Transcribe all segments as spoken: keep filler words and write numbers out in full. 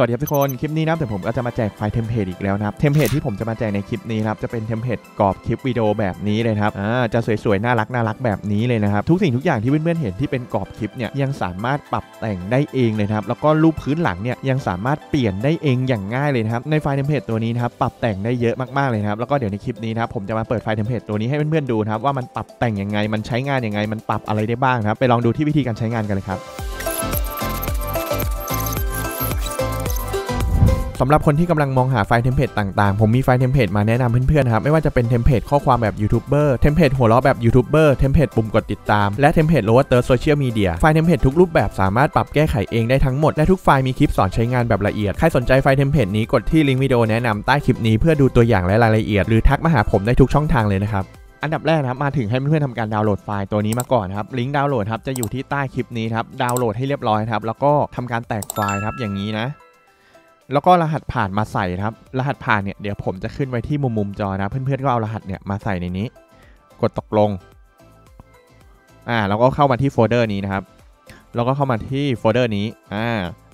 สวัสดีครับทุกคนคลิปนี้นะแต่ผมก็จะมาแจกไฟล์เทมเพลตอีกแล้วนะครับเทมเพลตที่ผมจะมาแจกในคลิปนี้ครับจะเป็นเทมเพลตกรอบคลิปวิดีโอแบบนี้เลยครับอ่าจะสวยๆน่ารักน่ารักแบบนี้เลยนะครับทุกสิ่งทุกอย่างที่เพื่อนๆเห็นที่เป็นกรอบคลิปเนี่ยยังสามารถปรับแต่งได้เองเลยครับแล้วก็รูปพื้นหลังเนี่ยยังสามารถเปลี่ยนได้เองอย่างง่ายเลยครับในไฟล์เทมเพลตตัวนี้ครับปรับแต่งได้เยอะมากๆเลยครับแล้วก็เดี๋ยวในคลิปนี้ครับผมจะมาเปิดไฟล์เทมเพลตตัวนี้ให้เพื่อนๆดูครับว่ามันปรับแต่งยังไงมันใช้งานยังไงมันปรับอะไรได้บ้างครับไปลองดูที่วิธีการใช้งานกันเลยครับสำหรับคนที่กำลังมองหาไฟล์เทมเพลตต่างๆผมมีไฟล์เทมเพลตมาแนะนำเพื่อนๆครับไม่ว่าจะเป็นเทมเพลตข้อความแบบยูทูบเบอร์เทมเพลตหัวเราะแบบยูทูบเบอร์เทมเพลตปุ่มกดติดตามและเทมเพลตโลว์เตอร์โซเชียลมีเดียไฟล์เทมเพลตทุกรูปแบบสามารถปรับแก้ไขเองได้ทั้งหมดและทุกไฟล์มีคลิปสอนใช้งานแบบละเอียดใครสนใจไฟล์เทมเพลตนี้กดที่ลิงก์วิดีโอแนะนำใต้คลิปนี้เพื่อดูตัวอย่างและรายละเอียดหรือทักมาหาผมได้ทุกช่องทางเลยนะครับอันดับแรกนะครับมาถึงให้เพื่อนๆทำการดาวน์โหลดไฟล์ตัวนี้มาก่อนครับลิงก์ดาวน์โหลดครับจะอยู่ที่ใต้คลิปนี้ครับดาวน์โหลดให้เรียบร้อยครับแล้วก็ทำการแตกไฟล์ครับอย่างนี้นะแล้วก็รหัสผ่านมาใส่ครับรหัสผ่านเนี่ยเดี๋ยวผมจะขึ้นไว้ที่มุมมุมจอนะเพื่อนๆก็เอารหัสเนี่ยมาใส่ในนี้กดตกลงอ่าแล้วก็เข้ามาที่โฟลเดอร์นี้นะครับแล้วก็เข้ามาที่โฟลเดอร์นี้อ่า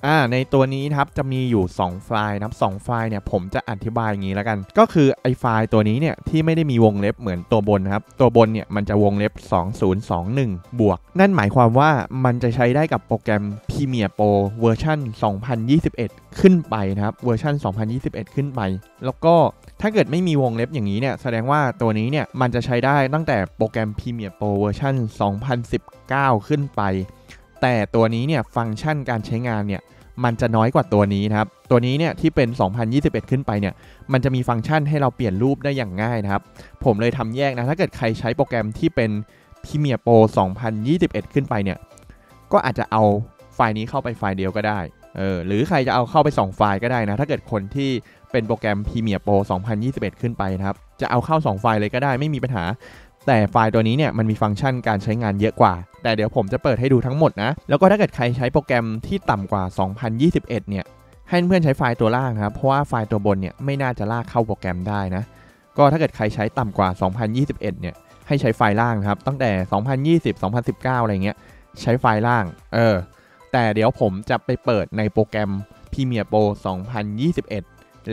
อ่าในตัวนี้ครับจะมีอยู่สองไฟล์นะสองไฟล์เนี่ยผมจะอธิบายอย่างนี้แล้วกันก็คือไอไฟล์ตัวนี้เนี่ยที่ไม่ได้มีวงเล็บเหมือนตัวบนนะครับตัวบนเนี่ยมันจะวงเล็บสองพันยี่สิบเอ็ดบวกนั่นหมายความว่ามันจะใช้ได้กับโปรแกรม Premiere Pro เวอร์ชันสองพันยี่สิบเอ็ดขึ้นไปนะครับเวอร์ชันสองพันยี่สิบเอ็ดขึ้นไปแล้วก็ถ้าเกิดไม่มีวงเล็บอย่างนี้เนี่ยแสดงว่าตัวนี้เนี่ยมันจะใช้ได้ตั้งแต่โปรแกรม Premiere Pro เวอร์ชันสองพันสิบเก้าขึ้นไปแต่ตัวนี้เนี่ยฟังก์ชันการใช้งานเนี่ยมันจะน้อยกว่าตัวนี้นะครับตัวนี้เนี่ยที่เป็นสองพันยี่สิบเอ็ดขึ้นไปเนี่ยมันจะมีฟังก์ชันให้เราเปลี่ยนรูปได้อย่างง่ายนะครับผมเลยทำแยกนะถ้าเกิดใครใช้โปรแกรมที่เป็น Premiere Pro สองพันยี่สิบเอ็ดขึ้นไปเนี่ยก็อาจจะเอาไฟล์นี้เข้าไปไฟล์เดียวก็ได้เออหรือใครจะเอาเข้าไปสองไฟล์ก็ได้นะถ้าเกิดคนที่เป็นโปรแกรม Premiere Pro สองพันยี่สิบเอ็ดขึ้นไปนะครับจะเอาเข้าสองไฟล์เลยก็ได้ไม่มีปัญหาแต่ไฟล์ตัวนี้เนี่ยมันมีฟังก์ชันการใช้งานเยอะกว่าแต่เดี๋ยวผมจะเปิดให้ดูทั้งหมดนะแล้วก็ถ้าเกิดใครใช้โปรแกรมที่ต่ำกว่าสองพันยี่สิบเอ็ดเนี่ยให้เพื่อนใช้ไฟล์ตัวล่างครับเพราะว่าไฟล์ตัวบนเนี่ยไม่น่าจะลากเข้าโปรแกรมได้นะก็ถ้าเกิดใครใช้ต่ำกว่าสองพันยี่สิบเอ็ดเนี่ยให้ใช้ไฟล์ล่างครับตั้งแต่สองพันยี่สิบ สองพันสิบเก้าอะไรเงี้ยใช้ไฟล์ล่างเออแต่เดี๋ยวผมจะไปเปิดในโปรแกรม Premiere Pro สองพันยี่สิบเอ็ด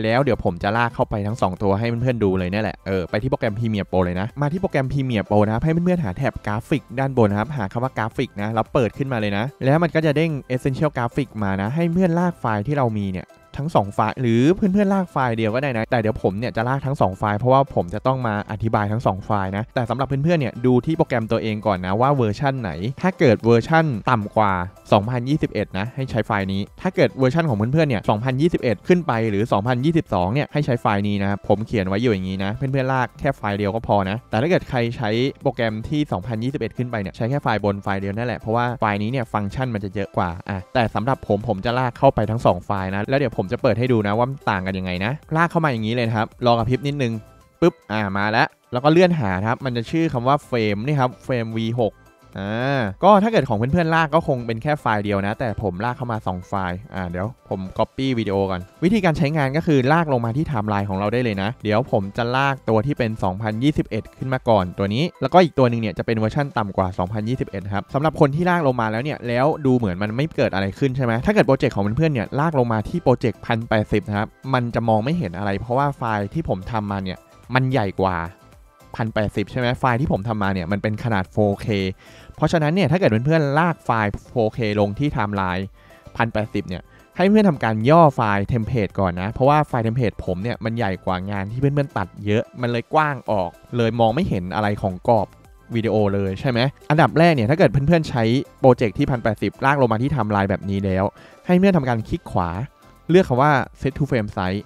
แล้วเดี๋ยวผมจะลากเข้าไปทั้งสองตัวให้เพื่อนๆดูเลยนี่แหละเออไปที่โปรแกรม Premiere Pro เลยนะมาที่โปรแกรม Premiere Pro นะครับให้เพื่อนๆหาแท็บกราฟิกด้านบนนะครับหาคำว่ากราฟิกนะแล้วเปิดขึ้นมาเลยนะแล้วมันก็จะเด้ง Essential Graphic มานะให้เพื่อนลากไฟล์ที่เรามีเนี่ยทั้งสองไฟล์หรือเพื่อนๆลากไฟล์เดียวก็ได้นะแต่เดี๋ยวผมเนี่ยจะลากทั้งสองไฟล์เพราะว่าผมจะต้องมาอธิบายทั้งสองไฟล์นะแต่สำหรับเพื่อนๆเนี่ยดูที่โปรแกรมตัวเองก่อนนะว่าเวอร์ชันไหนถ้าเกิดเวอร์ชันต่ำกว่าสองพันยี่สิบเอ็ดนะให้ใช้ไฟล์นี้ถ้าเกิดเวอร์ชันของเพื่อนๆเนี่ยสองพันยี่สิบเอ็ดขึ้นไปหรือสองพันยี่สิบสองเนี่ยให้ใช้ไฟล์นี้นะผมเขียนไว้อยู่อย่างนี้นะเพื่อนๆลากแค่ไฟล์เดียวก็พอนะแต่ถ้าเกิดใครใช้โปรแกรมที่สองพันยี่สิบเอ็ดขึ้นไปเนี่ยใช้แค่ไฟล์บนไฟล์เดียวนั่นแหละเพราะว่าไฟล์นี้เนี่ยฟังก์ชันมันจะเยอะกว่าอ่ะแต่สำหรับผมผมจะลากเข้าไปทั้งสองไฟล์นะแล้วเดี๋ยวผมจะเปิดให้ดูนะว่าต่างกันยังไงนะลากเข้ามาอย่างนี้เลยครับรอกระพริบนิดนึงปึ๊บอ่ามาแล้วแล้วก็เลื่อนหาครับมันจะชื่อคำว่าเฟรมนี่ครับเฟรม วี หก อ่าก็ถ้าเกิดของเพื่อนๆลากก็คงเป็นแค่ไฟล์เดียวนะแต่ผมลากเข้ามาสองไฟล์อ่าเดี๋ยวผม Copy วิดีโอก่อนวิธีการใช้งานก็คือลากลงมาที่ไทม์ไลน์ของเราได้เลยนะเดี๋ยวผมจะลากตัวที่เป็นสองพันยี่สิบเอ็ดขึ้นมาก่อนตัวนี้แล้วก็อีกตัวหนึ่งเนี่ยจะเป็นเวอร์ชันต่ำกว่าสองพันยี่สิบเอ็ดครับสำหรับคนที่ลากลงมาแล้วเนี่ยแล้วดูเหมือนมันไม่เกิดอะไรขึ้นใช่ไหมถ้าเกิดโปรเจกต์ของเพื่อนๆเนี่ยลากลงมาที่โปรเจกต์หนึ่งพันแปดสิบนะครับมันจะมองไม่เห็นอะไรเพราะว่าไฟล์ที่ผมทำมาเนี่ยมันใหญ่กว่าหนึ่งพันแปดสิบใช่ไหมไฟล์ที่ผมทำมาเนี่ยมันเป็นขนาด โฟร์เค เพราะฉะนั้นเนี่ยถ้าเกิดเพื่อนๆลากไฟล์ โฟร์เค ลงที่ไทม์ไลน์หนึ่งพันแปดสิบเนี่ยให้เพื่อนๆทำการย่อไฟล์เทมเพลตก่อนนะเพราะว่าไฟล์เทมเพลตผมเนี่ยมันใหญ่กว่างานที่เพื่อนๆตัดเยอะมันเลยกว้างออกเลยมองไม่เห็นอะไรของกรอบวิดีโอเลยใช่ไหมอันดับแรกเนี่ยถ้าเกิดเพื่อนๆใช้โปรเจกต์ที่หนึ่งพันแปดสิบลากลงมาที่ไทม์ไลน์แบบนี้แล้วให้เพื่อนๆทำการคลิกขวาเลือกคำว่า set to frame size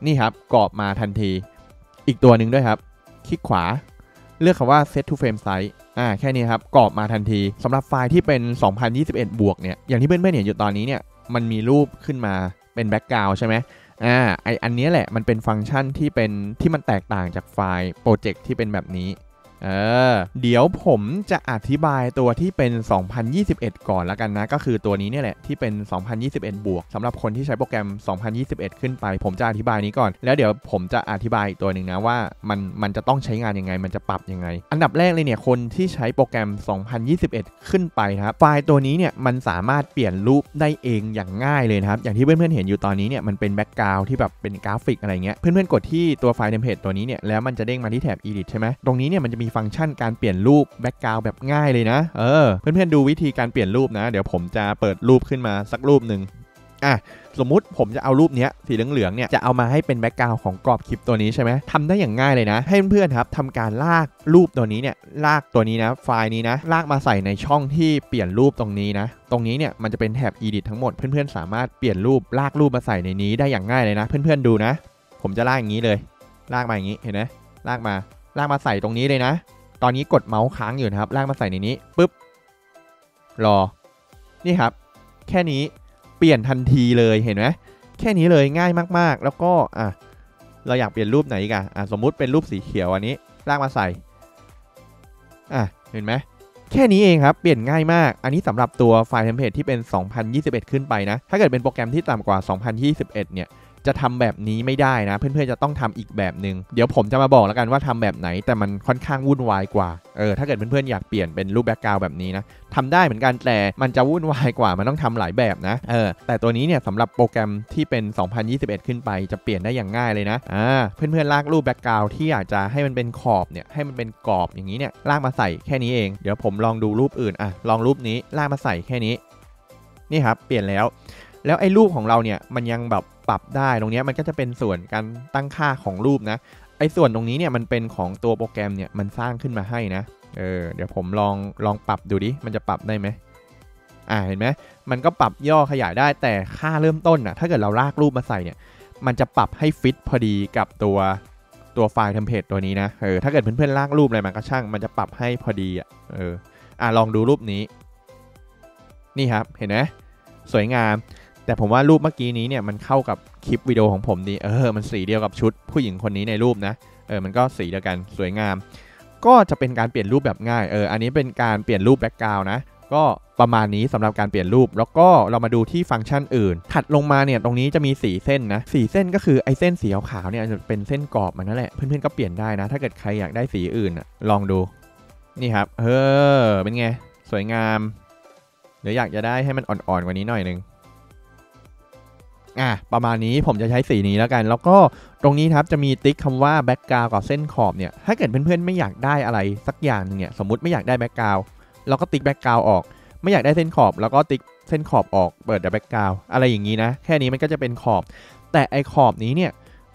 นี่ครับกรอบมาทันทีอีกตัวหนึ่งด้วยครับคลิกขวาเลือกคำว่า set to frame size อ่าแค่นี้ครับกรอบมาทันทีสำหรับไฟล์ที่เป็นสองพันยี่สิบเอ็ดบวกเนี่ยอย่างที่เพื่อนๆเห็นอยู่ตอนนี้เนี่ยมันมีรูปขึ้นมาเป็นแบ็กกราวด์ใช่ไหมอ่าไออันนี้แหละมันเป็นฟังก์ชันที่เป็นที่มันแตกต่างจากไฟล์โปรเจกต์ที่เป็นแบบนี้ เออเดี๋ยวผมจะอธิบายตัวที่เป็นสองพันยี่สิบเอ็ดก่อนแล้วกันนะก็คือตัวนี้เนี่ยแหละที่เป็นสองพันยี่สิบเอ็ดบวกสำหรับคนที่ใช้โปรแกรมสองพันยี่สิบเอ็ดขึ้นไปผมจะอธิบายนี้ก่อนแล้วเดี๋ยวผมจะอธิบายตัวหนึ่งนะว่ามันมันจะต้องใช้งานยังไงมันจะปรับยังไงอันดับแรกเลยเนี่ยคนที่ใช้โปรแกรมสองพันยี่สิบเอ็ดขึ้นไปครับไฟล์ตัวนี้เนี่ยมันสามารถเปลี่ยนรูปได้เองอย่างง่ายเลยนะครับอย่างที่เพื่อนๆเห็นอยู่ตอนนี้เนี่ยมันเป็นแบ็กกราวด์ที่แบบเป็นกราฟิกอะไรเงี้ยเพื่อนๆกดที่ตัวไฟล์เทมเพลตตัวนี้เนี่ยแล้วมันจะเด้งมาที่แท็บ Edit ใช่ไหมตรงนี้เนี่ยมันจะมีฟังก์ชันการเปลี่ยนรูปแบ็กกราวด์แบบง่ายเลยนะเออเพื่อนๆดูวิธีการเปลี่ยนรูปนะเดี๋ยวผมจะเปิดรูปขึ้นมาสักรูปหนึ่งอ่ะสมมุติผมจะเอารูปนี้สีเหลืองๆเนี่ยจะเอามาให้เป็นแบ็กกราวด์ของกรอบคลิปตัวนี้ใช่ไหมทำได้อย่างง่ายเลยนะให้เพื่อนๆครับทำการลากรูปตัวนี้เนี่ยลากตัวนี้นะไฟล์นี้นะลากมาใส่ในช่องที่เปลี่ยนรูปตรงนี้นะตรงนี้เนี่ยมันจะเป็นแท็บ Edit ทั้งหมดเพื่อนๆสามารถเปลี่ยนรูปลากรูปมาใส่ในนี้ได้อย่างง่ายเลยนะเพื่อนๆดูนะผมจะลากอย่างนี้เลยลากมาอย่างนี้เห็นไหมลากมาลากมาใส่ตรงนี้เลยนะตอนนี้กดเมาส์ค้างอยู่นะครับลากมาใส่ในนี้ปุ๊บรอนี่ครับแค่นี้เปลี่ยนทันทีเลยเห็นไหมแค่นี้เลยง่ายมากๆแล้วก็อ่ะเราอยากเปลี่ยนรูปไหนอีกอ่ะอ่ะสมมุติเป็นรูปสีเขียวอันนี้ลากมาใส่อ่ะเห็นไหมแค่นี้เองครับเปลี่ยนง่ายมากอันนี้สำหรับตัวไฟล์เทมเพลตที่เป็นสองพันยี่สิบเอ็ดขึ้นไปนะถ้าเกิดเป็นโปรแกรมที่ต่ำกว่าสองพันยี่สิบเอ็ดเนี่ยจะทำแบบนี้ไม่ได้นะเพื่อนๆจะต้องทำอีกแบบหนึ่งเดี๋ยวผมจะมาบอกแล้วกันว่าทำแบบไหนแต่มันค่อนข้างวุ่นวายกว่าเออถ้าเกิดเพื่อนๆอยากเปลี่ยนเป็นรูปแบ็กกราวด์แบบนี้นะทำได้เหมือนกันแต่มันจะวุ่นวายกว่ามันต้องทำหลายแบบนะเออแต่ตัวนี้เนี่ยสำหรับโปรแกรมที่เป็นสองพันยี่สิบเอ็ดขึ้นไปจะเปลี่ยนได้อย่างง่ายเลยนะอ่าเพื่อนๆลากรูปแบ็กกราวด์ที่อยากจะให้มันเป็นขอบเนี่ยให้มันเป็นกรอบอย่างนี้เนี่ยลากมาใส่แค่นี้เองเดี๋ยวผมลองดูรูปอื่นอ่ะลองรูปนี้ลากมาใส่แค่นี้นี่ครับเปลี่ยนแล้วแล้วไอ้รูปของเราเนี่ยมันยังแบบปรับได้ตรงนี้มันก็จะเป็นส่วนการตั้งค่าของรูปนะไอ้ส่วนตรงนี้เนี่ยมันเป็นของตัวโปรแกรมเนี่ยมันสร้างขึ้นมาให้นะเออเดี๋ยวผมลองลองปรับดูดิมันจะปรับได้ไหมอ่าเห็นไหมมันก็ปรับย่อขยายได้แต่ค่าเริ่มต้นนะถ้าเกิดเราลากรูปมาใส่เนี่ยมันจะปรับให้ฟิตพอดีกับตัวตัวไฟล์เทมเพลตตัวนี้นะเออถ้าเกิดเพื่อนๆลากรูปอะไรมาก็ช่างมันจะปรับให้พอดีอ่ะเอออ่าลองดูรูปนี้นี่ครับเห็นไหมสวยงามแต่ผมว่ารูปเมื่อกี้นี้เนี่ยมันเข้ากับคลิปวิดีโอของผมดีเออมันสีเดียวกับชุดผู้หญิงคนนี้ในรูปนะเออมันก็สีเดียวกันสวยงามก็จะเป็นการเปลี่ยนรูปแบบง่ายเอออันนี้เป็นการเปลี่ยนรูปแบ็กกราวด์นะก็ประมาณนี้สำหรับการเปลี่ยนรูปแล้วก็เรามาดูที่ฟังก์ชันอื่นถัดลงมาเนี่ยตรงนี้จะมีสี่เส้นนะสี่เส้นก็คือไอเส้นสีขาวเนี่ยจะเป็นเส้นกรอบมันนั่นแหละเพื่อนๆก็เปลี่ยนได้นะถ้าเกิดใครอยากได้สีอื่นลองดูนี่ครับเออเป็นไงสวยงามเดี๋ยวอยากจะได้ให้มันอ่อนๆกว่านี้หน่อยนึงอ่ะประมาณนี้ผมจะใช้สีนี้แล้วกันแล้วก็ตรงนี้ครับจะมีติ๊กคำว่าแบ็กกราวด์กับเส้นขอบเนี่ยถ้าเกิดเพื่อนๆไม่อยากได้อะไรสักอย่างเนี่ยสมมุติไม่อยากได้แบ็กกราวด์เราก็ติ๊กแบ็กกราวด์ออกไม่อยากได้เส้นขอบแล้วก็ติ๊กเส้นขอบออกเปิดแต่แบ็กกราวด์อะไรอย่างนี้นะแค่นี้มันก็จะเป็นขอบแต่ไอขอบนี้เนี่ย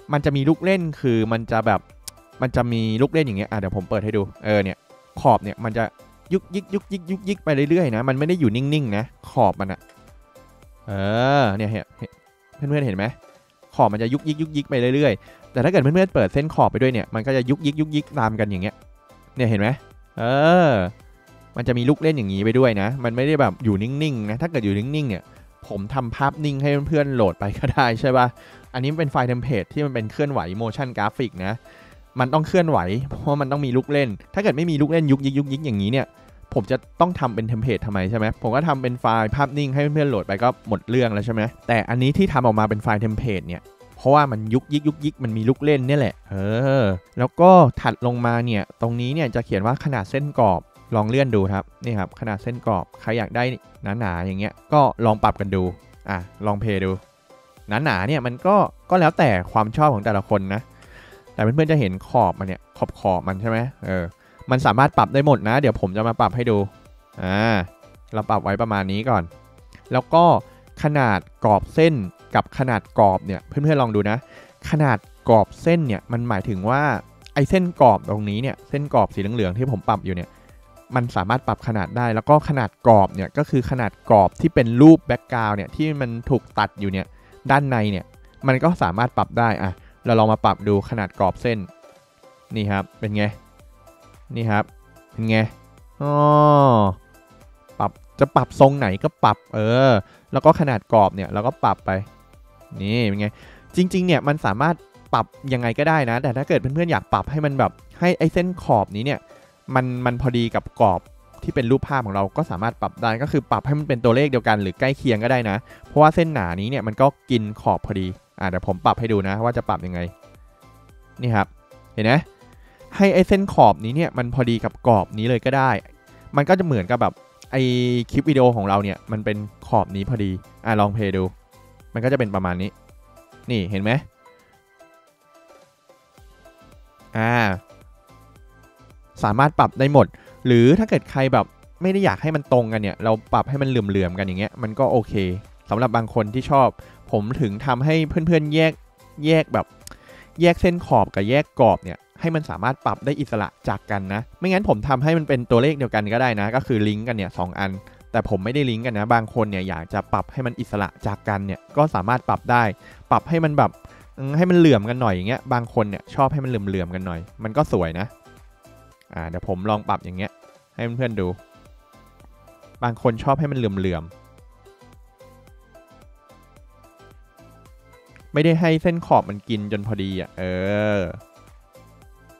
มันจะมีลูกเล่นคือมันจะแบบมันจะมีลูกเล่นอย่างเงี้ยอ่ะเดี๋ยวผมเปิดให้ดูเออเนี่ยขอบเนี่ยมันจะยุกยิกยุกยิกยุกยิกไปเรื่อยๆนะมันไม่ได้อยู่นิ่งๆนะขอบมันอะเออเนี่ยเพื่อนๆเห็นไหมขอบมันจะยุกยิกยุกยิกไปเรื่อยๆแต่ถ้าเกิดเพื่อนๆเปิดเส้นขอบไปด้วยเนี่ยมันก็จะยุกยิกยุกยิกตามกันอย่างเงี้ยเนี่ยเห็นไหมเออมันจะมีลูกเล่นอย่างนี้ไปด้วยนะมันไม่ได้แบบอยู่นิ่งๆนะถ้าเกิดอยู่นิ่งๆเนี่ยผมทำภาพนิ่งให้เพื่อนๆโหลดไปก็ได้ใช่ป่ะอันนี้เป็นไฟล์เทมเพลตที่มันเป็นเคลื่อนไหว motion graphic นะมันต้องเคลื่อนไหวเพราะมันต้องมีลูกเล่นถ้าเกิดไม่มีลูกเล่นยุกยิกยุกยิกอย่างนี้เนี่ยผมจะต้องทำเป็นเทมเพลตทำไมใช่ไหมผมก็ทำเป็นไฟล์ภาพนิ่งให้เพื่อนๆโหลดไปก็หมดเรื่องแล้วใช่ไหมแต่อันนี้ที่ทำออกมาเป็นไฟล์เทมเพลตเนี่ยเพราะว่ามันยุกยิกยุกยิกมันมีลูกเล่นนี่แหละเออแล้วก็ถัดลงมาเนี่ยตรงนี้เนี่ยจะเขียนว่าขนาดเส้นกรอบลองเลื่อนดูครับนี่ครับขนาดเส้นกรอบใครอยากได้หนาๆอย่างเงี้ยก็ลองปรับกันดูอ่ะลองเพลย์ดูหนาๆเนี่ยมันก็ก็แล้วแต่ความชอบของแต่ละคนนะแต่เพื่อนๆจะเห็นขอบมันเนี่ยขอบขอบมันใช่ไหมเออมันสามารถปรับได้หมดนะเดี๋ยวผมจะมาปรับให้ดูอ่าเราปรับไว้ประมาณนี้ก่อนแล้วก็ขนาดกรอบเส้นกับขนาดกรอบเนี่ยเพื่อนๆลองดูนะขนาดกรอบเส้นเนี่ยมันหมายถึงว่าไอ้เส้นกรอบตรงนี้เนี่ยเส้นกรอบสีเหลืองๆที่ผมปรับอยู่เนี่ยมันสามารถปรับขนาดได้แล้วก็ขนาดกรอบเนี่ยก็คือขนาดกรอบที่เป็นรูปแบ็กกราวด์เนี่ยที่มันถูกตัดอยู่เนี่ยด้านในเนี่ยมันก็สามารถปรับได้อ่ะเราลองมาปรับดูขนาดกรอบเส้นนี่ครับเป็นไงนี่ครับเป็นไงอ๋อปรับจะปรับทรงไหนก็ปรับเออแล้วก็ขนาดกรอบเนี่ยเราก็ปรับไปนี่เป็นไงจริงๆเนี่ยมันสามารถปรับยังไงก็ได้นะแต่ถ้าเกิดเพื่อนๆอยากปรับให้มันแบบให้ไอ้เส้นขอบนี้เนี่ย มันมันพอดีกับกรอบที่เป็นรูปภาพของเราก็สามารถปรับได้ก็คือปรับให้มันเป็นตัวเลขเดียวกันหรือใกล้เคียงก็ได้นะเพราะว่าเส้นหนานี้เนี่ยมันก็กินขอบพอดีอ่ะเดี๋ยวผมปรับให้ดูนะว่าจะปรับยังไงนี่ครับเห็นไหมให้ไอเส้นขอบนี้เนี่ยมันพอดีกับกรอบนี้เลยก็ได้มันก็จะเหมือนกับแบบไอคลิปวิดีโอของเราเนี่ยมันเป็นขอบนี้พอดีอ่ะลองเพลย์ดูมันก็จะเป็นประมาณนี้นี่เห็นไหมอ่าสามารถปรับได้หมดหรือถ้าเกิดใครแบบไม่ได้อยากให้มันตรงกันเนี่ยเราปรับให้มันเหลื่อมๆกันอย่างเงี้ยมันก็โอเคสำหรับบางคนที่ชอบผมถึงทำให้เพื่อนๆแยกแยกแบบแยกเส้นขอบกับแยกกรอบเนี่ยให้มันสามารถปรับได้อิสระจากกันนะไม่งั้นผมทำให้มันเป็นตัวเลขเดียวกันก็ได้นะก็คือลิงก์กันเนี่ยสองอันแต่ผมไม่ได้ลิงก์กันนะบางคนเนี่ยอยากจะปรับให้มันอิสระจากกันเนี่ยก็สามารถปรับได้ปรับให้มันแบบให้มันเหลื่อมกันหน่อยอย่างเงี้ยบางคนเนี่ยชอบให้มันเหลื่อมๆกันหน่อยมันก็สวยนะอ่าเดี๋ยวผมลองปรับอย่างเงี้ยให้เพื่อนๆดูบางคนชอบให้มันเหลื่อมๆไม่ได้ให้เส้นขอบมันกินจนพอดีอ่ะเออ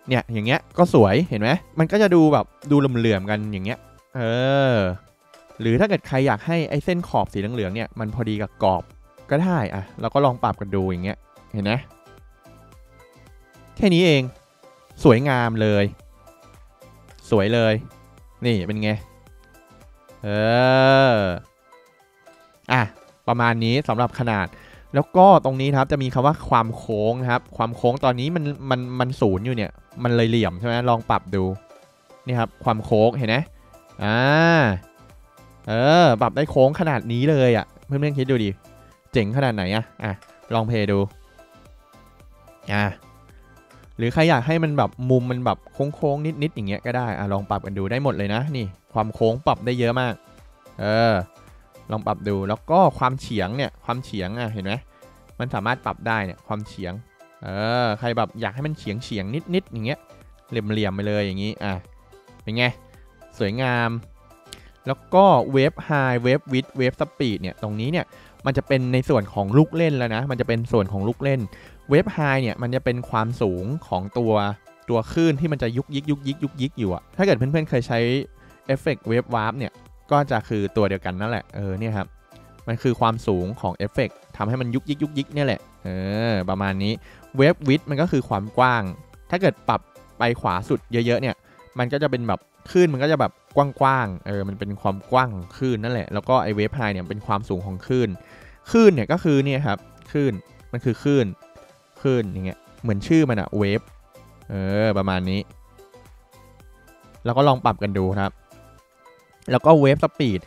เนี่ยอย่างเงี้ยก็สวยเห็นไหมมันก็จะดูแบบดูเหลื่อมๆกันอย่างเงี้ยเออหรือถ้าเกิดใครอยากให้ไอ้เส้นขอบสีเหลืองๆเนี่ยมันพอดีกับกรอบก็ได้อ่ะเราก็ลองปรับกันดูอย่างเงี้ยเห็นไหมแค่นี้เองสวยงามเลยสวยเลยนี่เป็นไงเอออ่ะประมาณนี้สำหรับขนาดแล้วก็ตรงนี้ครับจะมีคำว่าความโค้งนะครับความโค้งตอนนี้มันมันมันศูนย์อยู่เนี่ยมันเลยเหลี่ยมใช่ไหมลองปรับดูนี่ครับความโค้งเห็นไหมอ่าเออปรับได้โค้งขนาดนี้เลยอ่ะเพื่อนๆคิดดูดิเจ๋งขนาดไหนอ่ะอ่ะลองเพลย์ดูอ่ะหรือใครอยากให้มันแบบมุมมันแบบโค้งๆนิดๆอย่างเงี้ยก็ได้อ่ะลองปรับกันดูได้หมดเลยนะนี่ความโค้งปรับได้เยอะมากเออลองปรับดูแล้วก็ความเฉียงเนี่ยความเฉียงอ่ะเห็นไหมมันสามารถปรับได้เนี่ยความเฉียงเออใครแบบอยากให้มันเฉียงเฉียงนิดๆอย่างเงี้ยเหลี่ยมๆไปเลยอย่างงี้อ่ะเป็นไงสวยงามแล้วก็เวฟไฮเวฟวิดเวฟสปีดเนี่ยตรงนี้เนี่ยมันจะเป็นในส่วนของลูกเล่นแล้วนะมันจะเป็นส่วนของลูกเล่นเวฟไฮเนี่ยมันจะเป็นความสูงของตัวตัวคลื่นที่มันจะยุกยิกยุกยิกยุกยิกอยู่อะถ้าเกิดเพื่อนๆเคยใช้เอฟเฟกต์เวฟวาร์ปเนี่ยก็จะคือตัวเดียวกันนั่นแหละเออเนี่ยครับมันคือความสูงของเอฟเฟกต์ทำให้มันยุกยิกยุกยิกเนี่ยแหละเออประมาณนี้เวฟวิดมันก็คือความกว้างถ้าเกิดปรับไปขวาสุดเยอะๆเนี่ยมันก็จะเป็นแบบคลื่นมันก็จะแบบกว้างๆเออมันเป็นความกว้างของคลื่นนั่นแหละแล้วก็ไอเวฟไฮเนี่ยเป็นความสูงของคลื่นคลื่นเนี่ยก็คือเนี่ยครับคลื่นมันคือคลื่นคลื่นอย่างเงี้ยเหมือนชื่อมันอะเวฟเออประมาณนี้แล้วก็ลองปรับกันดูครับแล้วก็เวฟสปีด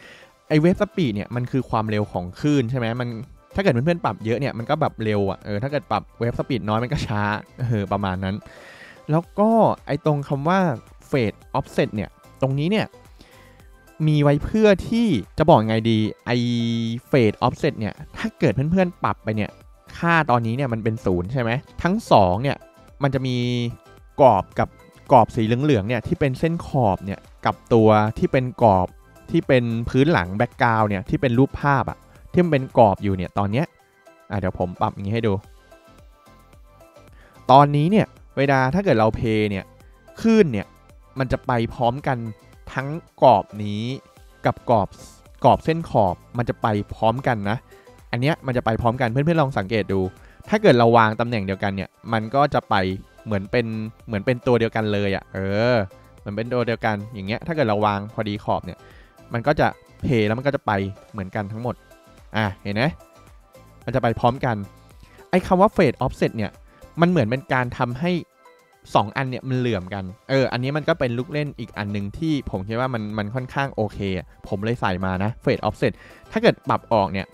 ไอเวฟสปีดเนี่ยมันคือความเร็วของคลื่นใช่ไหมมันถ้าเกิดเพื่อนๆปรับเยอะเนี่ยมันก็แบบเร็วอะเออถ้าเกิดปรับเวฟสปีดน้อยมันก็ช้าเออประมาณนั้นแล้วก็ไอตรงคำว่าเฟดออฟเซตเนี่ยตรงนี้เนี่ยมีไว้เพื่อที่จะบอกไงดีไอเฟดออฟเซตเนี่ยถ้าเกิดเพื่อนๆปรับไปเนี่ยค่าตอนนี้เนี่ยมันเป็นศูนย์ใช่ไหมทั้งสองเนี่ยมันจะมีกรอบกับกรอบสีเหลืองๆเนี่ยที่เป็นเส้นขอบเนี่ยกับตัวที่เป็นกรอบที่เป็นพื้นหลังแบ็กกราวด์เนี่ยที่เป็นรูปภาพอะที่มันเป็นกรอบอยู่เนี่ยตอนเนี้ยอ่ะเดี๋ยวผมปรับอย่างนี้ให้ดูตอนนี้เนี่ยเวลาถ้าเกิดเราเพย์เนี่ยคลื่นเนี่ยมันจะไปพร้อมกันทั้งกรอบนี้กับกรอบกรอบเส้นขอบมันจะไปพร้อมกันนะอันเนี้ยมันจะไปพร้อมกันเพื่อนๆลองสังเกตดูถ้าเกิดเราวางตำแหน่งเดียวกันเนี่ยมันก็จะไปเหมือนเป็นเหมือนเป็นตัวเดียวกันเลยอ่ะเออมันเป็นตัวเดียวกันอย่างเงี้ยถ้าเกิดเราวางพอดีขอบเนี่ยมันก็จะเพย์แล้วมันก็จะไปเหมือนกันทั้งหมดอ่ะเห็นไหมมันจะไปพร้อมกันไอ้คำว่าเฟดออฟเซตเนี่ยมันเหมือนเป็นการทำให้สองอันเนี่ยมันเหลื่อมกันเอออันนี้มันก็เป็นลูกเล่นอีกอันหนึ่งที่ผมคิดว่ามันมันค่อนข้างโอเคผมเลยใส่มานะเฟดออฟเซตถ้าเกิดปรับออกเนี่ย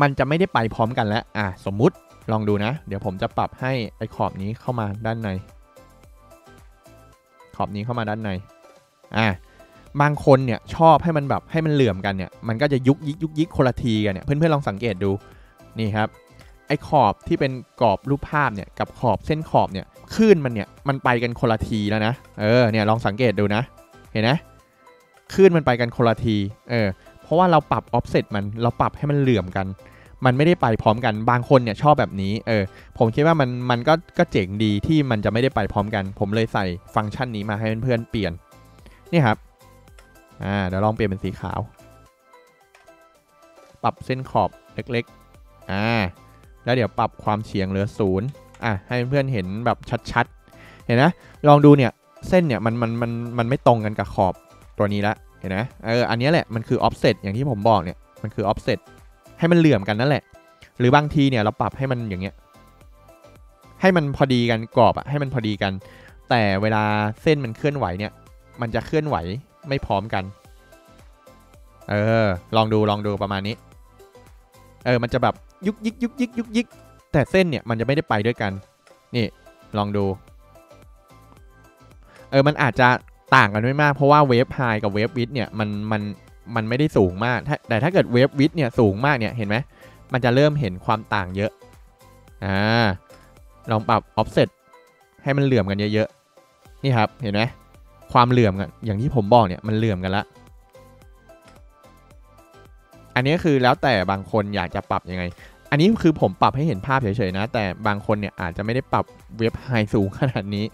มันจะไม่ได้ไปพร้อมกันแล้วอ่ะสมมุติลองดูนะเดี๋ยวผมจะปรับให้ไอ้ขอบนี้เข้ามาด้านในขอบนี้เข้ามาด้านในอ่ะบางคนเนี่ยชอบให้มันแบบให้มันเหลื่อมกันเนี่ยมันก็จะยุกยิกยุกยิกคนละทีกันเนี่ยเพื่อนๆลองสังเกตดูนี่ครับไอ้ขอบที่เป็นกรอบรูปภาพเนี่ยกับขอบเส้นขอบเนี่ยคลื่นมันเนี่ยมันไปกันคนละทีแล้วนะเออเนี่ยลองสังเกตดูนะเห็นไหมคลื่นมันไปกันคนละทีเออเพราะว่าเราปรับออฟเซตมันเราปรับให้มันเหลื่อมกัน มันไม่ได้ไปพร้อมกันบางคนเนี่ยชอบแบบนี้เออผมคิดว่ามันมันก็ก็เจ๋งดีที่มันจะไม่ได้ไปพร้อมกันผมเลยใส่ฟังก์ชันนี้มาให้เพื่อนๆเปลี่ยนนี่ครับอ่าเดี๋ยวลองเปลี่ยนเป็นสีขาวปรับเส้นขอบเล็กๆอ่าแล้วเดี๋ยวปรับความเฉียงเหลือศูนย์อ่ะให้เพื่อนๆเห็นแบบชัดๆเห็นนะลองดูเนี่ยเส้นเนี่ยมันมันมันมันไม่ตรงกันกับขอบตัวนี้ละเห็นนะเอออันนี้แหละมันคือ offset อย่างที่ผมบอกเนี่ยมันคือ offset ให้มันเหลื่อมกันนั่นแหละหรือบางทีเนี่ยเราปรับให้มันอย่างเงี้ยให้มันพอดีกันกรอบอะให้มันพอดีกันแต่เวลาเส้นมันเคลื่อนไหวเนี่ยมันจะเคลื่อนไหวไม่พร้อมกันเออลองดูลองดูประมาณนี้เออมันจะแบบยุกยิกยุกยิกยุกยิกแต่เส้นเนี่ยมันจะไม่ได้ไปด้วยกันนี่ลองดูเออมันอาจจะต่างกันไม่มากเพราะว่าเวฟไฮกับเวฟวิดเนี่ยมันมันมันไม่ได้สูงมากแต่ถ้าเกิดเวฟวิดเนี่ยสูงมากเนี่ยเห็นไหมมันจะเริ่มเห็นความต่างเยอะอ่าลองปรับออฟเซตให้มันเหลื่อมกันเยอะๆนี่ครับเห็นไหมความเหลื่อมกันอย่างที่ผมบอกเนี่ยมันเหลื่อมกันละอันนี้คือแล้วแต่บางคนอยากจะปรับยังไงอันนี้คือผมปรับให้เห็นภาพเฉยๆนะแต่บางคนเนี่ยอาจจะไม่ได้ปรับเวฟไฮสูงขนาดนี้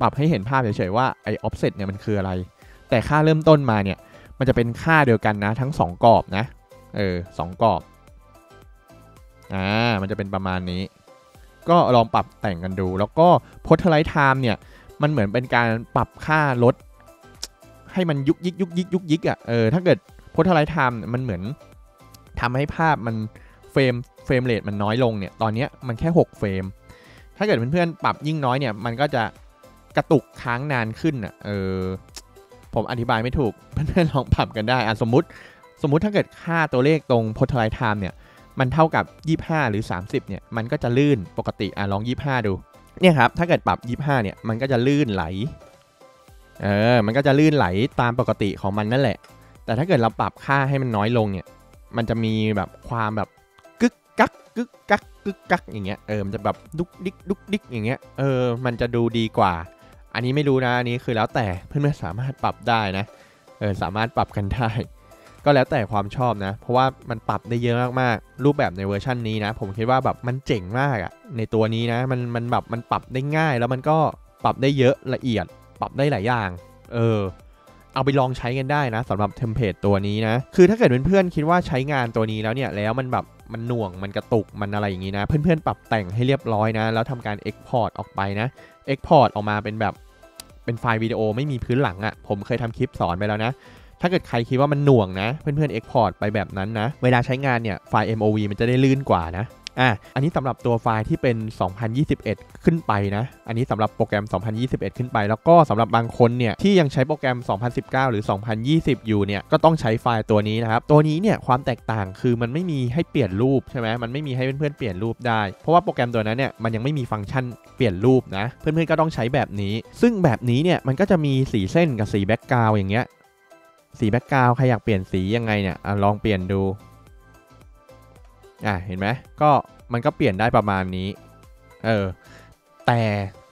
ปรับให้เห็นภาพเฉยๆว่าไอออฟเซตเนี่ยมันคืออะไรแต่ค่าเริ่มต้นมาเนี่ยมันจะเป็นค่าเดียวกันนะทั้งสองกรอบนะเออสองกรอบอ่ามันจะเป็นประมาณนี้ก็ลองปรับแต่งกันดูแล้วก็โพสไลท์ไทม์เนี่ยมันเหมือนเป็นการปรับค่าลดให้มันยุกยิกยุกยิกยุกยิกอ่ะเออถ้าเกิดโพสไลท์ไทม์มันเหมือนทำให้ภาพมันเฟรมเฟรมเรทมันน้อยลงเนี่ยตอนนี้มันแค่หกเฟรมถ้าเกิดเพื่อนๆปรับยิ่งน้อยเนี่ยมันก็จะกระตุกค้างนานขึ้นอ่ะเออผมอธิบายไม่ถูกเพื่อนๆลองปรับกันได้อ่ะสมมุติสมมุติถ้าเกิดค่าตัวเลขตรงโพสไลท์ไทม์เนี่ยมันเท่ากับยี่สิบห้าหรือสามสิบเนี่ยมันก็จะลื่นปกติอ่ะลองยี่สิบห้าดูเนี่ยครับถ้าเกิดปรับยี่สิบห้าเนี่ยมันก็จะลื่นไหลเออมันก็จะลื่นไหลตามปกติของมันนั่นแหละแต่ถ้าเกิดเราปรับค่าให้มันน้อยลงเนี่ยมันจะมีแบบความแบบกึกกักกึกกักกึกกักอย่างเงี้ยเออมันจะแบบดุกดิกดุกดิกอย่างเงี้ยเออมันจะดูดีกว่าอันนี้ไม่รู้นะอันนี้คือแล้วแต่เพื่อนๆสามารถปรับได้นะเออสามารถปรับกันได้ก็แล้วแต่ความชอบนะเพราะว่ามันปรับได้เยอะมากๆรูปแบบในเวอร์ชันนี้นะผมคิดว่าแบบมันเจ๋งมากอะในตัวนี้นะมันมันแบบมันปรับได้ง่ายแล้วมันก็ปรับได้เยอะละเอียดปรับได้หลายอย่างเออเอาไปลองใช้กันได้นะสำหรับเทมเพลตตัวนี้นะคือถ้าเกิดเพื่อนๆคิดว่าใช้งานตัวนี้แล้วเนี่ยแล้วมันแบบมันหน่วงมันกระตุกมันอะไรอย่างนี้นะเพื่อนๆปรับแต่งให้เรียบร้อยนะแล้วทำการ Export ออกไปนะ Export ออกมาเป็นแบบเป็นไฟล์วิดีโอไม่มีพื้นหลังอะผมเคยทำคลิปสอนไปแล้วนะถ้าเกิดใครคิดว่ามันหน่วงนะเพื่อนๆ Export ไปแบบนั้นนะเวลาใช้งานเนี่ยไฟล์ เอ็ม โอ วี มันจะได้ลื่นกว่านะอ่ะอันนี้สำหรับตัวไฟล์ที่เป็นสองพันยี่สิบเอ็ดขึ้นไปนะอันนี้สำหรับโปรแกรมสองพันยี่สิบเอ็ดขึ้นไปแล้วก็สำหรับบางคนเนี่ยที่ยังใช้โปรแกรมสองพันสิบเก้าหรือสองพันยี่สิบอยู่เนี่ยก็ต้องใช้ไฟล์ตัวนี้นะครับตัวนี้เนี่ยความแตกต่างคือมันไม่มีให้เปลี่ยนรูปใช่ไหมมันไม่มีให้เพื่อนๆเปลี่ยนรูปได้เพราะว่าโปรแกรมตัวนั้นเนี่ยมันยังไม่มีฟังก์ชันเปลี่ยนรูปนะเพื่อนๆก็ต้องใช้แบบนี้ซึ่งแบบนี้เนี่ยมันก็จะมีสีเส้นกับสีแบ็กกราวด์อย่างเงี้ยสีแบ็กกราวด์ใครอยากเปลี่ยนสียังไงเนี่ยลองเปลี่ยนดูอ่ะเห็นไหมก็มันก็เปลี่ยนได้ประมาณนี้เออแต่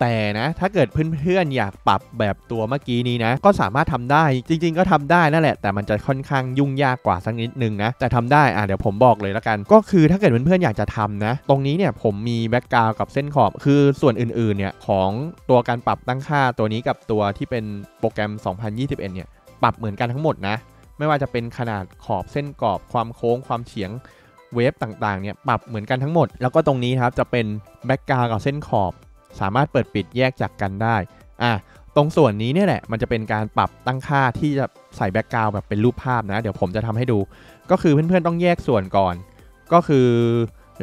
แต่นะถ้าเกิดเพื่อนๆอยากปรับแบบตัวเมื่อกี้นี้นะก็สามารถทำได้จริงๆก็ทำได้นั่นแหละแต่มันจะค่อนข้างยุ่งยากกว่าสักนิดนึงนะแต่ทำได้อ่ะเดี๋ยวผมบอกเลยละกันก็คือถ้าเกิดเพื่อนๆอยากจะทำนะตรงนี้เนี่ยผมมีแบ็กกราวด์กับเส้นขอบคือส่วนอื่นๆเนี่ยของตัวการปรับตั้งค่าตัวนี้กับตัวที่เป็นโปรแกรมสองพันยี่สิบเอ็ดเนี่ยปรับเหมือนกันทั้งหมดนะไม่ว่าจะเป็นขนาดขอบเส้นกรอบความโค้งความเฉียงเวฟต่างๆเนี่ยปรับเหมือนกันทั้งหมดแล้วก็ตรงนี้ครับจะเป็นแบ็กกราวด์กับเส้นขอบสามารถเปิดปิดแยกจากกันได้อ่ะตรงส่วนนี้เนี่ยแหละมันจะเป็นการปรับตั้งค่าที่จะใส่แบ็กกราวด์แบบเป็นรูปภาพนะเดี๋ยวผมจะทำให้ดูก็คือเพื่อนๆต้องแยกส่วนก่อนก็คือ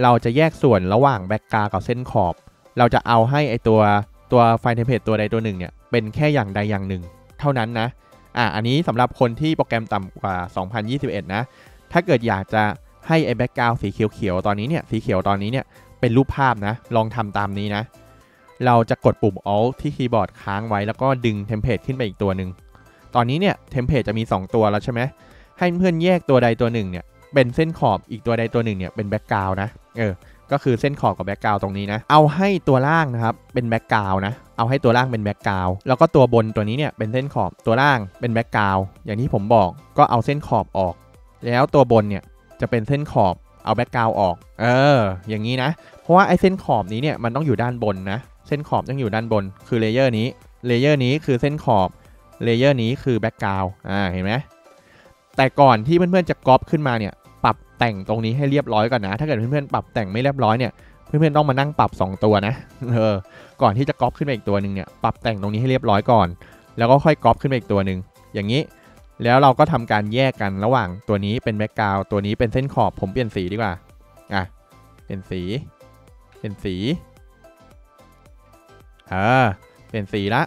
เราจะแยกส่วนระหว่างแบ็กกราวด์กับเส้นขอบเราจะเอาให้ไอตัวตัวไฟล์เทมเพลตตัวใดตัวหนึ่งเนี่ยเป็นแค่อย่างใดอย่างหนึ่งเท่านั้นนะอ่ะอันนี้สำหรับคนที่โปรแกรมต่ำกว่าสองพันยี่สิบเอ็ดนะถ้าเกิดอยากจะให้ไอ้แบ็กกราวด์สีเขียวๆตอนนี้เนี่ยสีเขียวตอนนี้เนี่ยเป็นรูปภาพนะลองทำตามนี้นะเราจะกดปุ่ม Alt ที่คีย์บอร์ดค้างไว้แล้วก็ดึงเทมเพลตขึ้นไปอีกตัวหนึ่งตอนนี้เนี่ยเทมเพลตจะมีสองตัวแล้วใช่ไหมให้เพื่อนแยกตัวใดตัวหนึ่งเนี่ยเป็นเส้นขอบอีกตัวใดตัวหนึ่งเนี่ยเป็นแบ็กกราวด์นะเออก็คือเส้นขอบกับแบ็กกราวด์ตรงนี้นะเอาให้ตัวล่างนะครับเป็นแบ็กกราวด์นะเอาให้ตัวล่างเป็นแบ็กกราวด์แล้วก็ตัวบนตัวนี้เนี่ยเป็นเส้นขอบตัวล่างเป็นแบ็กกราวด์อย่างที่ผมบอกก็เอาเส้นขอบออกแล้วตัวบนเนี่ยจะเป็นเส้นขอบ เอาแบ็กกราวด์ออกเอออย่างนี้นะเพราะว่าไอเส้นขอบนี้เนี่ยมันต้องอยู่ด้านบนนะเส้นขอบต้องอยู่ด้านบนคือเลเยอร์นี้เลเยอร์นี้คือเส้นขอบเลเยอร์นี้คือแบ็กกราวด์อ่าเห็นไหมแต่ก่อนที่เพื่อนๆจะก๊อปขึ้นมาเนี่ยปรับแต่งตรงนี้ให้เรียบร้อยก่อนนะถ้าเกิดเพื่อนๆปรับแต่งไม่เรียบร้อยเนี่ยเพื่อนๆต้องมานั่งปรับสองตัวนะเออก่อนที่จะก๊อปขึ้นไปอีกตัวหนึ่งเนี่ยปรับแต่งตรงนี้ให้เรียบร้อยก่อนแล้วก็ค่อยก๊อปขึ้นไปอีกตัวหนึ่งอย่างนี้แล้วเราก็ทำการแยกกันระหว่างตัวนี้เป็นแบ็กกราวด์ตัวนี้เป็นเส้นขอบผมเปลี่ยนสีดีกว่าอ่ะเป็นสีเป็นสีเออเป็นสีละ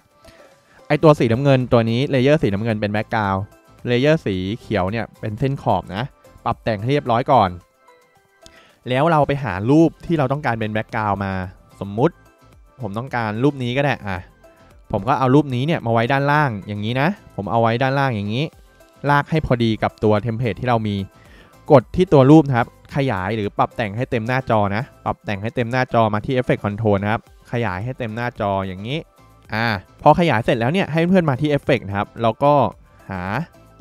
ไอตัวสีน้ำเงินตัวนี้เลเยอร์สีน้ำเงินเป็นแบ็กกราวด์เลเยอร์สีเขียวเนี่ยเป็นเส้นขอบนะปรับแต่งให้เรียบร้อยก่อนแล้วเราไปหารูปที่เราต้องการเป็นแบ็กกราวด์มาสมมุติผมต้องการรูปนี้ก็ได้อ่ะผมก็เอารูปนี้เนี่ยมาไว้ด้านล่างอย่างนี้นะผมเอาไว้ด้านล่างอย่างนี้ลากให้พอดีกับตัวเทมเพลตที่เรามีกดที่ตัวรูปนะครับขยายหรือปรับแต่งให้เต็มหน้าจอนะปรับแต่งให้เต็มหน้าจอมาที่ Effect Control นะครับขยายให้เต็มหน้าจออย่างนี้อ่าพอขยายเสร็จแล้วเนี่ยให้เพื่อนมาที่ Effect นะครับแล้วก็หา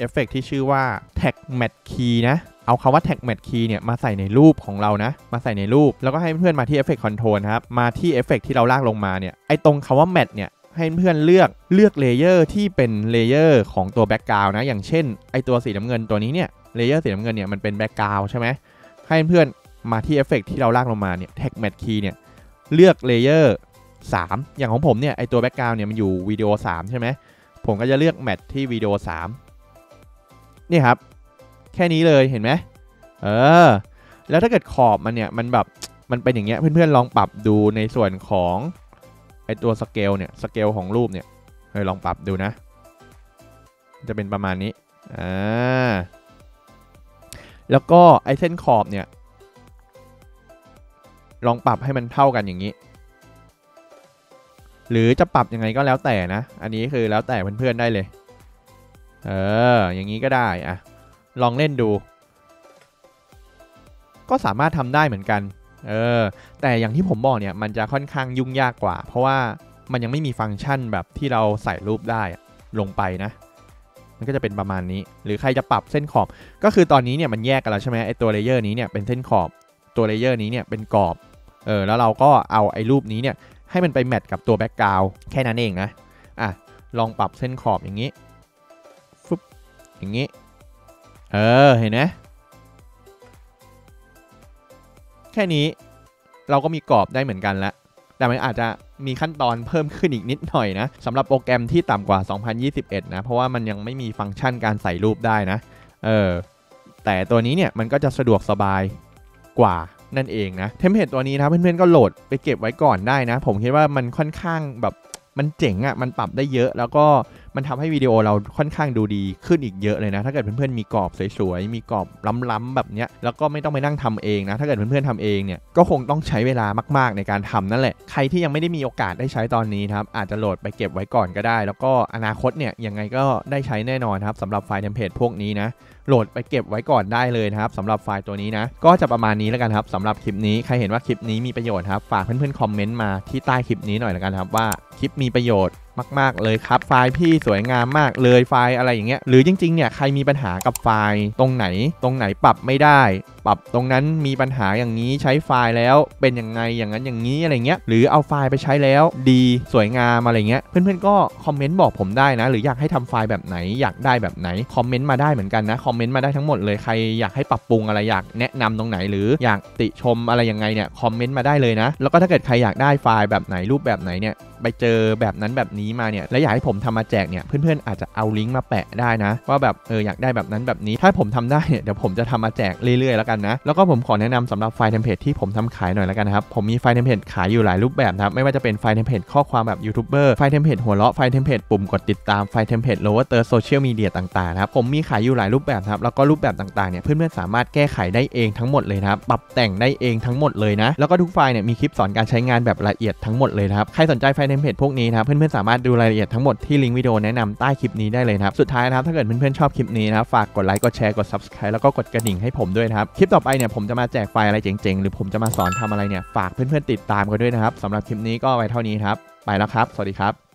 Effect ที่ชื่อว่า Tag Match Key นะเอาคำว่า Tag Match Key เนี่ยมาใส่ในรูปของเรานะมาใส่ในรูปแล้วก็ให้เพื่อนมาที่ Effect Control ครับมาที่ Effect ที่เราลากลงมาเนี่ยไอตรงคำว่า Match เนี่ยให้เพื่อนเลือกเลือกเลเยอร์ที่เป็นเลเยอร์ของตัวแบ็กกราวน์นะอย่างเช่นไอตัวสีน้ำเงินตัวนี้เนี่ยเลเยอร์สีน้ำเงินเนี่ยมันเป็นแบ็กกราวน์ใช่ไหมให้เพื่อนมาที่ Effect ที่เราลากลงมาเนี่ย Tag Match Key เนี่ยเลือกเลเยอร์สามอย่างของผมเนี่ยไอตัวแบ็กกราวน์เนี่ยมันอยู่วิดีโอสามใช่ไหมผมก็จะเลือกแมทที่วิดีโอสามนี่ครับแค่นี้เลยเห็นไหมเออแล้วถ้าเกิดขอบมันเนี่ยมันแบบมันเป็นอย่างเงี้ยเพื่อนๆลองปรับดูในส่วนของไอตัวสเกลเนี่ยสเกลของรูปเนี่ยเฮ้ยลองปรับดูนะจะเป็นประมาณนี้อ่าแล้วก็ไอเส้นขอบเนี่ยลองปรับให้มันเท่ากันอย่างนี้หรือจะปรับยังไงก็แล้วแต่นะอันนี้คือแล้วแต่เพื่อนๆได้เลยเอออย่างนี้ก็ได้อ่ะลองเล่นดูก็สามารถทำได้เหมือนกันเออแต่อย่างที่ผมบอกเนี่ยมันจะค่อนข้างยุ่งยากกว่าเพราะว่ามันยังไม่มีฟังก์ชันแบบที่เราใส่รูปได้ลงไปนะมันก็จะเป็นประมาณนี้หรือใครจะปรับเส้นขอบก็คือตอนนี้เนี่ยมันแยกกันแล้วใช่ไหมไอตัวเลเยอร์นี้เนี่ยเป็นเส้นขอบตัวเลเยอร์นี้เนี่ยเป็นกรอบเออแล้วเราก็เอาไอรูปนี้เนี่ยให้มันไปแมทกับตัวแบ็กกราวด์แค่นั้นเองนะอ่ะลองปรับเส้นขอบอย่างนี้ฟึบอย่างนี้เออเห็นไหมแค่นี้เราก็มีกรอบได้เหมือนกันแล้วแต่มันอาจจะมีขั้นตอนเพิ่มขึ้นอีกนิดหน่อยนะสำหรับโปรแกรมที่ต่ำกว่าสองพันยี่สิบเอ็ดนะเพราะว่ามันยังไม่มีฟังก์ชันการใส่รูปได้นะเออแต่ตัวนี้เนี่ยมันก็จะสะดวกสบายกว่านั่นเองนะเทมเพลตตัวนี้นะเพื่อนๆก็โหลดไปเก็บไว้ก่อนได้นะผมคิดว่ามันค่อนข้างแบบมันเจ๋งอ่ะมันปรับได้เยอะแล้วก็มันทำให้วิดีโอเราค่อนข้างดูดีขึ้นอีกเยอะเลยนะถ้าเกิดเพื่อนๆมีกรอบสวยๆมีกรอบล้ำๆแบบเนี้ยแล้วก็ไม่ต้องไปนั่งทำเองนะถ้าเกิดเพื่อนๆทำเองเนี่ยก็คงต้องใช้เวลามากๆในการทำนั่นแหละใครที่ยังไม่ได้มีโอกาสได้ใช้ตอนนี้ครับอาจจะโหลดไปเก็บไว้ก่อนก็ได้แล้วก็อนาคตเนี่ยยังไงก็ได้ใช้แน่นอนครับสำหรับไฟล์เทมเพลตพวกนี้นะโหลดไปเก็บไว้ก่อนได้เลยนะครับสำหรับไฟล์ตัวนี้นะก็จะประมาณนี้แล้วกันครับสำหรับคลิปนี้ใครเห็นว่าคลิปนี้มีประโยชน์ครับฝากเพื่อนๆคอมเมนต์มาที่ใต้คลิปนี้หน่อยแล้วกันครับว่าคลิปมีประโยชน์มากๆเลยครับไฟล์พี่สวยงามมากเลยไฟล์อะไรอย่างเงี้ยหรือจริงๆเนี่ยใครมีปัญหากับไฟล์ตรงไหนตรงไหนปรับไม่ได้ปรับตรงนั้นมีปัญหาอย่างนี้ใช้ไฟล์แล้วเป็นยังไงอย่างนั้นอย่างนี้อะไรเงี้ยหรือเอาไฟล์ไปใช้แล้วดีสวยงามอะไรเงี้ยเพื่อนๆก็คอมเมนต์บอกผมได้นะหรืออยากให้ทำไฟล์แบบไหนอยากได้แบบไหนคอมเมนต์มาได้เหมือนกันนะคอมเมนต์มาได้ทั้งหมดเลยใครอยากให้ปรับปรุงอะไรอยากแนะนำตรงไหนหรืออยากติชมอะไรยังไงเนี่ยคอมเมนต์มาได้เลยนะแล้วก็ถ้าเกิดใครอยากได้ไฟล์แบบไหนรูปแบบไหนเนี่ยไปเจอแบบนั้นแบบนี้มาเนี่ยและอยากให้ผมทำมาแจกเนี่ยเพื่อนๆอาจจะเอาลิงก์มาแปะได้นะว่าแบบเอออยากได้แบบนั้นแบบนี้ถ้าผมทำได้เนี่ยเดี๋ยวผมจะทำมาแจกเรื่อยๆแล้วกันนะแล้วก็ผมขอแนะนำสำหรับไฟล์เทมเพลตที่ผมทำขายหน่อยแล้วกันครับผมมีไฟล์เทมเพลตขายอยู่หลายรูปแบบครับไม่ว่าจะเป็นไฟล์เทมเพลตข้อความแบบยูทูบเบอร์ไฟล์เทมเพลตหัวเราะไฟล์เทมเพลตปุ่มกดติดตามไฟล์เทมเพลตโลเวอร์เตอร์โซเชียลมีเดียต่างๆครับผมมีขายอยู่หลายรูปแบบครับแล้วก็รูปแบบต่างๆเนี่ยเพื่อนๆสามารถแก้ไขได้เองทั้งหมดเลยครับปรับแต่งได้เองทั้งหมดเลยนะแล้วก็ทุกไฟล์เนี่ยมีคลิปสอนการใช้งานแบบละเอียดทั้งหมดเลยครับใครสนใจไฟล์เทมเพลตพวกนี้นะเพื่อนๆสามารถดูรายละเอียดทั้งหมดที่ลิงก์วิดีโอแนะนำใต้คลิปนี้ได้เลยครับสุดท้ายนะครับถ้าเกิดเพื่อนๆชอบคลิปนี้นะครับฝากกดไลค์กดแชร์กด Subscribe แล้วก็กดกระดิ่งให้ผมด้วยนะครับคลิปต่อไปเนี่ยผมจะมาแจกไฟล์อะไรเจ๋งๆหรือผมจะมาสอนทำอะไรเนี่ยฝากเพื่อนๆติดตามกันด้วยนะครับสำหรับคลิปนี้ก็ไว้เท่านี้ครับไปแล้วครับสวัสดีครับ